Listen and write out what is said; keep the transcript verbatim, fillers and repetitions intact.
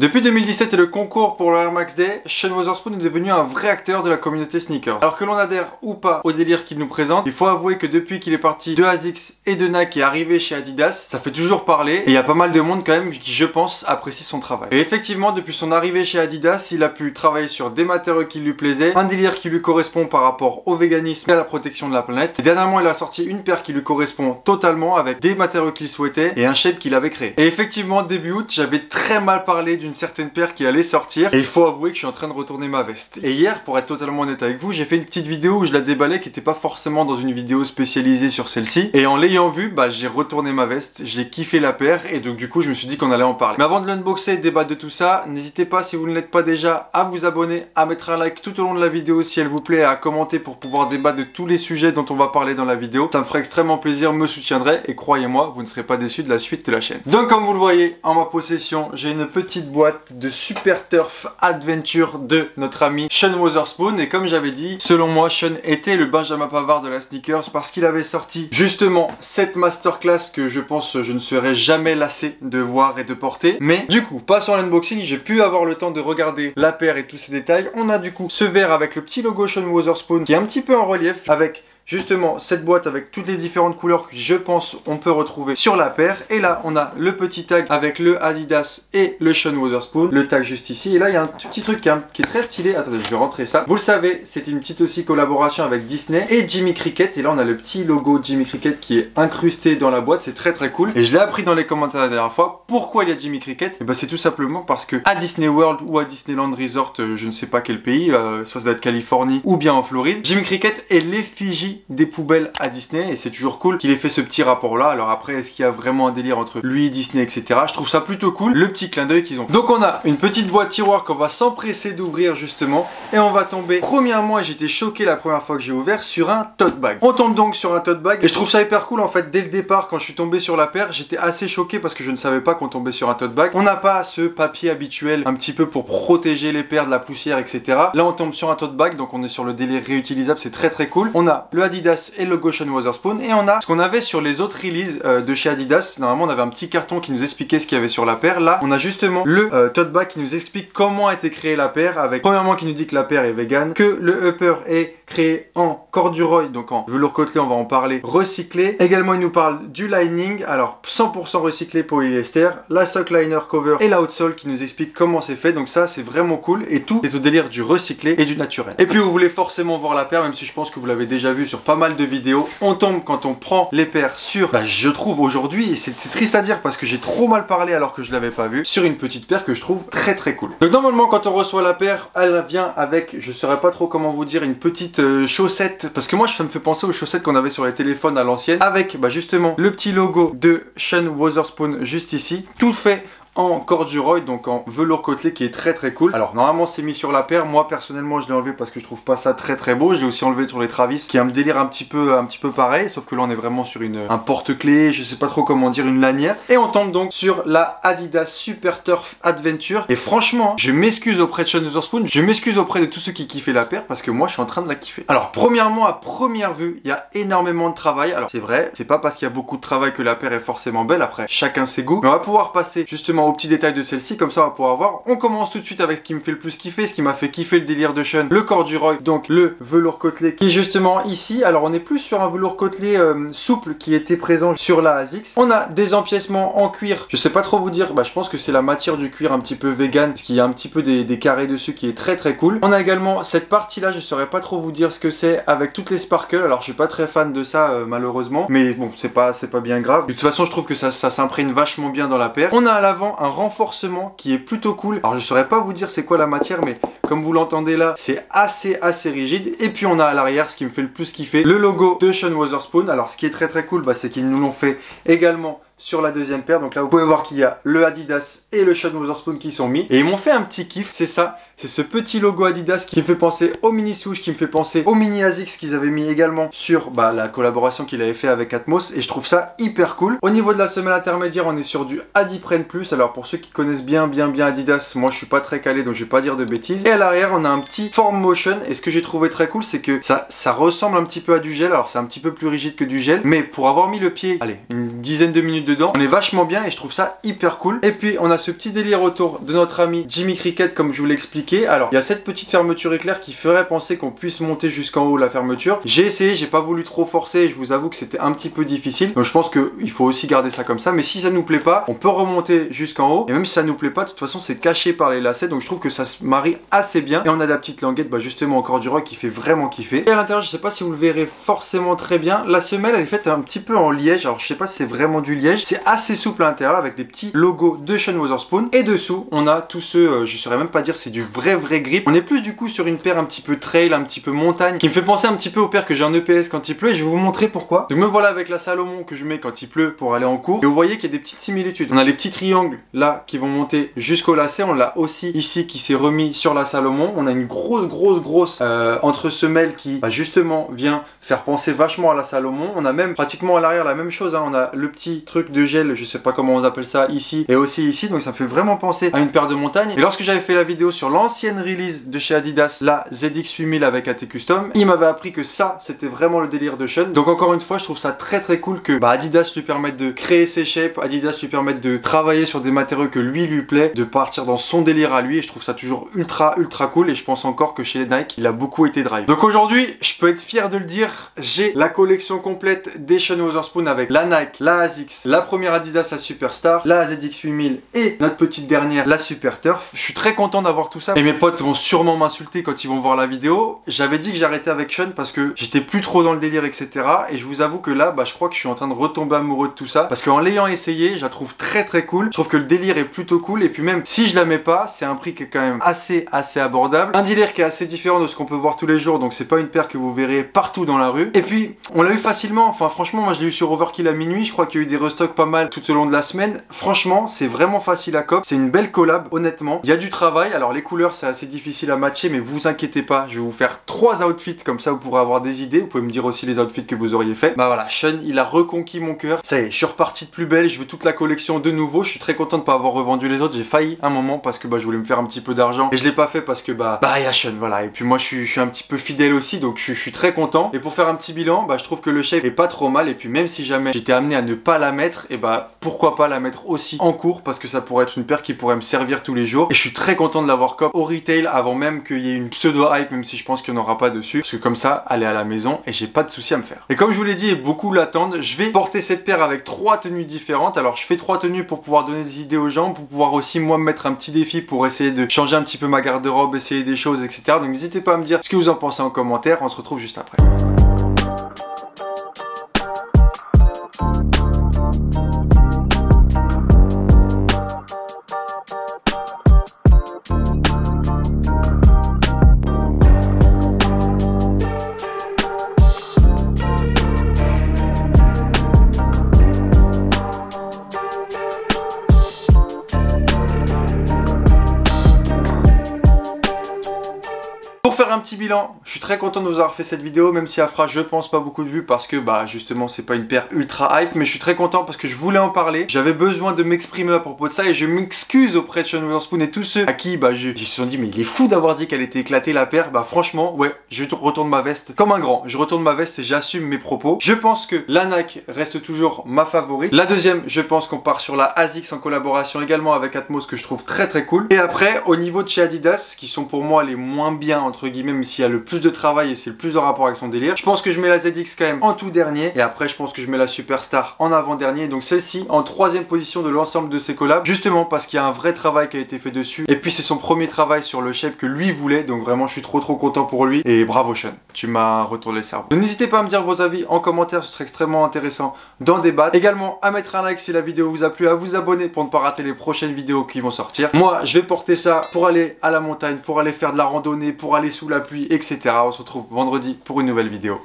Depuis deux mille dix-sept et le concours pour le Air Max Day, Sean Wotherspoon est devenu un vrai acteur de la communauté sneakers. Alors que l'on adhère ou pas au délire qu'il nous présente, il faut avouer que depuis qu'il est parti de Asics et de Nike et arrivé chez Adidas, ça fait toujours parler et il y a pas mal de monde quand même qui, je pense, apprécie son travail. Et effectivement, depuis son arrivée chez Adidas, il a pu travailler sur des matériaux qui lui plaisaient, un délire qui lui correspond par rapport au véganisme et à la protection de la planète. Et dernièrement, il a sorti une paire qui lui correspond totalement avec des matériaux qu'il souhaitait et un shape qu'il avait créé. Et effectivement, début août, j'avais très mal parlé du une certaine paire qui allait sortir et il faut avouer que je suis en train de retourner ma veste. Et hier, pour être totalement honnête avec vous, j'ai fait une petite vidéo où je la déballais qui n'était pas forcément dans une vidéo spécialisée sur celle-ci, et en l'ayant vue, bah j'ai retourné ma veste, j'ai kiffé la paire et donc du coup je me suis dit qu'on allait en parler. Mais avant de l'unboxer et de débattre de tout ça, n'hésitez pas, si vous ne l'êtes pas déjà, à vous abonner, à mettre un like tout au long de la vidéo si elle vous plaît, à commenter pour pouvoir débattre de tous les sujets dont on va parler dans la vidéo. Ça me ferait extrêmement plaisir, me soutiendrait et croyez-moi, vous ne serez pas déçus de la suite de la chaîne. Donc comme vous le voyez, en ma possession, j'ai une petite boîte de Super Turf Adventure de notre ami Sean Wotherspoon, et comme j'avais dit, selon moi Sean était le Benjamin Pavard de la sneakers parce qu'il avait sorti justement cette masterclass que je pense je ne serai jamais lassé de voir et de porter. Mais du coup, passons à l'unboxing, j'ai pu avoir le temps de regarder la paire et tous ses détails. On a du coup ce verre avec le petit logo Sean Wotherspoon qui est un petit peu en relief, avec justement cette boîte avec toutes les différentes couleurs que je pense on peut retrouver sur la paire. Et là on a le petit tag avec le Adidas et le Sean Wotherspoon, le tag juste ici. Et là il y a un tout petit truc hein, qui est très stylé. Attendez, je vais rentrer ça. Vous le savez, c'est une petite aussi collaboration avec Disney et Jimmy Cricket. Et là on a le petit logo Jimmy Cricket qui est incrusté dans la boîte. C'est très très cool. Et je l'ai appris dans les commentaires la dernière fois. Pourquoi il y a Jimmy Cricket? Et bah c'est tout simplement parce que à Disney World ou à Disneyland Resort, je ne sais pas quel pays, euh, soit ça doit être Californie ou bien en Floride, Jimmy Cricket est l'effigie des poubelles à Disney, et c'est toujours cool qu'il ait fait ce petit rapport là. Alors après, est-ce qu'il y a vraiment un délire entre lui, Disney, etc.? Je trouve ça plutôt cool, le petit clin d'œil qu'ils ont fait. Donc on a une petite boîte tiroir qu'on va s'empresser d'ouvrir justement, et on va tomber, premièrement, et j'étais choqué la première fois que j'ai ouvert, sur un tote bag. On tombe donc sur un tote bag et je trouve ça hyper cool en fait. Dès le départ, quand je suis tombé sur la paire, j'étais assez choqué parce que je ne savais pas qu'on tombait sur un tote bag. On n'a pas ce papier habituel un petit peu pour protéger les paires de la poussière etc. Là on tombe sur un tote bag, donc on est sur le délire réutilisable, c'est très très cool. On a le Adidas et le logo Sean Wotherspoon, et on a ce qu'on avait sur les autres releases euh, de chez Adidas. Normalement on avait un petit carton qui nous expliquait ce qu'il y avait sur la paire. Là on a justement le euh, tote bag qui nous explique comment a été créée la paire, avec premièrement qui nous dit que la paire est vegan, que le upper est créé en corduroy, donc en velours côtelé, on va en parler, recyclé. Également il nous parle du lining, alors cent pour cent recyclé polyester, la sock liner cover et la outsole qui nous explique comment c'est fait. Donc ça c'est vraiment cool, et tout est au délire du recyclé et du naturel. Et puis vous voulez forcément voir la paire, même si je pense que vous l'avez déjà vu sur pas mal de vidéos, on tombe quand on prend les paires sur, bah, je trouve aujourd'hui, et c'est triste à dire parce que j'ai trop mal parlé alors que je l'avais pas vu, sur une petite paire que je trouve très très cool. Donc normalement quand on reçoit la paire, elle vient avec, je saurais pas trop comment vous dire, une petite Euh, chaussettes, parce que moi ça me fait penser aux chaussettes qu'on avait sur les téléphones à l'ancienne, avec bah, justement le petit logo de Sean Wotherspoon juste ici, tout fait en corduroy, donc en velours côtelé, qui est très très cool. Alors normalement c'est mis sur la paire, moi personnellement je l'ai enlevé parce que je trouve pas ça très très beau. Je l'ai aussi enlevé sur les Travis, qui est un délire un petit peu un petit peu pareil, sauf que là on est vraiment sur une un porte-clés, je sais pas trop comment dire, une lanière. Et on tombe donc sur la Adidas Super Turf Adventure, et franchement je m'excuse auprès de Sean Wotherspoon, je m'excuse auprès de tous ceux qui kiffaient la paire, parce que moi je suis en train de la kiffer. Alors premièrement, à première vue, il y a énormément de travail. Alors c'est vrai, c'est pas parce qu'il y a beaucoup de travail que la paire est forcément belle, après chacun ses goûts, mais on va pouvoir passer justement aux petits détails de celle-ci, comme ça on va pouvoir voir. On commence tout de suite avec ce qui me fait le plus kiffer, ce qui m'a fait kiffer le délire de Sean, le corduroy, donc le velours côtelé qui est justement ici. Alors on est plus sur un velours côtelé euh, souple qui était présent sur la Asics. On a des empiècements en cuir, je sais pas trop vous dire, bah je pense que c'est la matière du cuir un petit peu vegan, parce qu'il y a un petit peu des, des carrés dessus, qui est très très cool. On a également cette partie là, je saurais pas trop vous dire ce que c'est, avec toutes les sparkles. Alors je suis pas très fan de ça euh, malheureusement, mais bon c'est pas, c'est pas bien grave. De toute façon je trouve que ça, ça s'imprègne vachement bien dans la paire. On a à l'avant un renforcement qui est plutôt cool. Alors je saurais pas vous dire c'est quoi la matière, mais comme vous l'entendez là, c'est assez assez rigide. Et puis on a à l'arrière, ce qui me fait le plus kiffer, le logo de Sean Wotherspoon. Alors ce qui est très très cool, bah, c'est qu'ils nous l'ont fait également sur la deuxième paire. Donc là vous pouvez voir qu'il y a le Adidas et le Sean Wotherspoon qui sont mis, et ils m'ont fait un petit kiff. C'est ça, c'est ce petit logo Adidas qui me fait penser au mini Swoosh, qui me fait penser au mini Asics qu'ils avaient mis également sur bah, la collaboration qu'il avait fait avec Atmos, et je trouve ça hyper cool. Au niveau de la semelle intermédiaire, on est sur du Adiprene Plus. Alors pour ceux qui connaissent bien bien bien Adidas, moi je suis pas très calé donc je vais pas dire de bêtises. Et à l'arrière on a un petit Form Motion, et ce que j'ai trouvé très cool c'est que ça, ça ressemble un petit peu à du gel. Alors c'est un petit peu plus rigide que du gel, mais pour avoir mis le pied, allez, une dizaine de minutes dedans. On est vachement bien et je trouve ça hyper cool. Et puis on a ce petit délire autour de notre ami Jimmy Cricket, comme je vous l'ai expliqué. Alors il y a cette petite fermeture éclair qui ferait penser qu'on puisse monter jusqu'en haut la fermeture. J'ai essayé, j'ai pas voulu trop forcer et je vous avoue que c'était un petit peu difficile. Donc je pense qu'il faut aussi garder ça comme ça. Mais si ça nous plaît pas, on peut remonter jusqu'en haut. Et même si ça nous plaît pas, de toute façon c'est caché par les lacets. Donc je trouve que ça se marie assez bien. Et on a la petite languette, bah justement encore du rock qui fait vraiment kiffer. Et à l'intérieur, je sais pas si vous le verrez forcément très bien, la semelle elle est faite un petit peu en liège. Alors je sais pas si c'est vraiment du liège. C'est assez souple à l'intérieur avec des petits logos de Sean Wotherspoon. Et dessous on a tous ceux, euh, je saurais même pas dire, c'est du vrai vrai grip. On est plus du coup sur une paire un petit peu trail, un petit peu montagne, qui me fait penser un petit peu aux paires que j'ai en E P S quand il pleut. Et je vais vous montrer pourquoi. Donc me voilà avec la Salomon que je mets quand il pleut pour aller en cours. Et vous voyez qu'il y a des petites similitudes. On a les petits triangles là qui vont monter jusqu'au lacet. On l'a aussi ici qui s'est remis sur la Salomon. On a une grosse grosse grosse euh, entre semelle qui bah, justement vient faire penser vachement à la Salomon. On a même pratiquement à l'arrière la même chose, hein. On a le petit truc de gel, je sais pas comment on appelle ça, ici et aussi ici. Donc ça me fait vraiment penser à une paire de montagne. Et lorsque j'avais fait la vidéo sur l'ancienne release de chez Adidas, la Z X huit mille avec A T Custom, il m'avait appris que ça c'était vraiment le délire de Sean. Donc encore une fois je trouve ça très très cool que bah, Adidas lui permette de créer ses shapes, Adidas lui permette de travailler sur des matériaux que lui lui plaît, de partir dans son délire à lui. Et je trouve ça toujours ultra ultra cool. Et je pense encore que chez Nike il a beaucoup été drive. Donc aujourd'hui je peux être fier de le dire, j'ai la collection complète des Sean Wotherspoon avec la Nike, la Asics, la première Adidas, la Superstar, la Z X huit mille et notre petite dernière, la Super Turf. Je suis très content d'avoir tout ça. Et mes potes vont sûrement m'insulter quand ils vont voir la vidéo. J'avais dit que j'arrêtais avec Sean parce que j'étais plus trop dans le délire, et cetera. Et je vous avoue que là, bah, je crois que je suis en train de retomber amoureux de tout ça. Parce qu'en l'ayant essayé, je la trouve très très cool. Je trouve que le délire est plutôt cool. Et puis même si je la mets pas, c'est un prix qui est quand même assez assez abordable. Un délire qui est assez différent de ce qu'on peut voir tous les jours. Donc c'est pas une paire que vous verrez partout dans la rue. Et puis on l'a eu facilement. Enfin franchement, moi je l'ai eu sur Overkill à minuit. Je crois qu'il y a eu des restocks pas mal tout au long de la semaine. Franchement, c'est vraiment facile à cop. C'est une belle collab, honnêtement. Il y a du travail. Alors les couleurs, c'est assez difficile à matcher, mais vous inquiétez pas. Je vais vous faire trois outfits comme ça, vous pourrez avoir des idées. Vous pouvez me dire aussi les outfits que vous auriez fait. Bah voilà, Sean, il a reconquis mon cœur. Ça y est, je suis reparti de plus belle. Je veux toute la collection de nouveau. Je suis très content de pas avoir revendu les autres. J'ai failli un moment parce que bah je voulais me faire un petit peu d'argent et je l'ai pas fait parce que bah bah y a Sean, voilà. Et puis moi, je suis, je suis un petit peu fidèle aussi, donc je, je suis très content. Et pour faire un petit bilan, bah je trouve que le shape est pas trop mal. Et puis même si jamais j'étais amené à ne pas la mettre, et bah pourquoi pas la mettre aussi en cours, parce que ça pourrait être une paire qui pourrait me servir tous les jours. Et je suis très content de l'avoir cop au retail avant même qu'il y ait une pseudo hype, même si je pense qu'il n'y en aura pas dessus, parce que comme ça elle est à la maison et j'ai pas de souci à me faire. Et comme je vous l'ai dit, et beaucoup l'attendent, je vais porter cette paire avec trois tenues différentes. Alors je fais trois tenues pour pouvoir donner des idées aux gens, pour pouvoir aussi moi me mettre un petit défi pour essayer de changer un petit peu ma garde-robe, essayer des choses, etc. Donc n'hésitez pas à me dire ce que vous en pensez en commentaire. On se retrouve juste après. Un petit bilan, je suis très content de vous avoir fait cette vidéo, même si elle fera je pense pas beaucoup de vues parce que bah justement c'est pas une paire ultra hype, mais je suis très content parce que je voulais en parler, j'avais besoin de m'exprimer à propos de ça et je m'excuse auprès de Sean Wotherspoon et tous ceux à qui bah je, ils se sont dit mais il est fou d'avoir dit qu'elle était éclatée la paire. Bah franchement ouais, je retourne ma veste comme un grand, je retourne ma veste et j'assume mes propos. Je pense que la Nike reste toujours ma favorite, la deuxième je pense qu'on part sur la Asics en collaboration également avec Atmos que je trouve très très cool, et après au niveau de chez Adidas qui sont pour moi les moins bien entre guillemets, même s'il y a le plus de travail et c'est le plus de rapport avec son délire, je pense que je mets la Z X quand même en tout dernier, et après je pense que je mets la Superstar en avant dernier, donc celle-ci en troisième position de l'ensemble de ses collabs, justement parce qu'il y a un vrai travail qui a été fait dessus, et puis c'est son premier travail sur le shape que lui voulait, donc vraiment je suis trop trop content pour lui, et bravo Sean, tu m'as retourné le cerveau. Donc n'hésitez pas à me dire vos avis en commentaire, ce serait extrêmement intéressant d'en débattre, également à mettre un like si la vidéo vous a plu, à vous abonner pour ne pas rater les prochaines vidéos qui vont sortir. Moi je vais porter ça pour aller à la montagne, pour aller faire de la randonnée, pour aller sous la pluie, et cetera. On se retrouve vendredi pour une nouvelle vidéo.